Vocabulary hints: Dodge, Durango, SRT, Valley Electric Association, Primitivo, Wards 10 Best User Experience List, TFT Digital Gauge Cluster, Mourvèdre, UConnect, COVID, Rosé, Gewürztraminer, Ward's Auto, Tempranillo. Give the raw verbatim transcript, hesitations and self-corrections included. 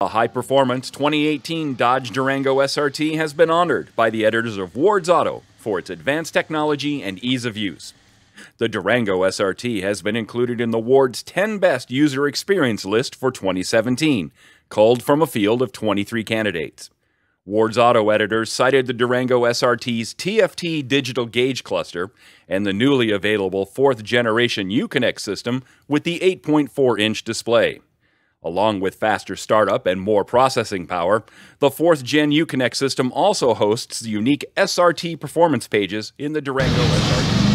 A high-performance twenty eighteen Dodge Durango S R T has been honored by the editors of Ward's Auto for its advanced technology and ease of use. The Durango S R T has been included in the Ward's ten Best User Experience list for twenty seventeen, culled from a field of twenty-three candidates. Ward's Auto editors cited the Durango S R T's T F T Digital Gauge Cluster and the newly available fourth-generation UConnect system with the eight point four inch display. Along with faster startup and more processing power, the fourth gen UConnect system also hosts unique S R T performance pages in the Durango S R T.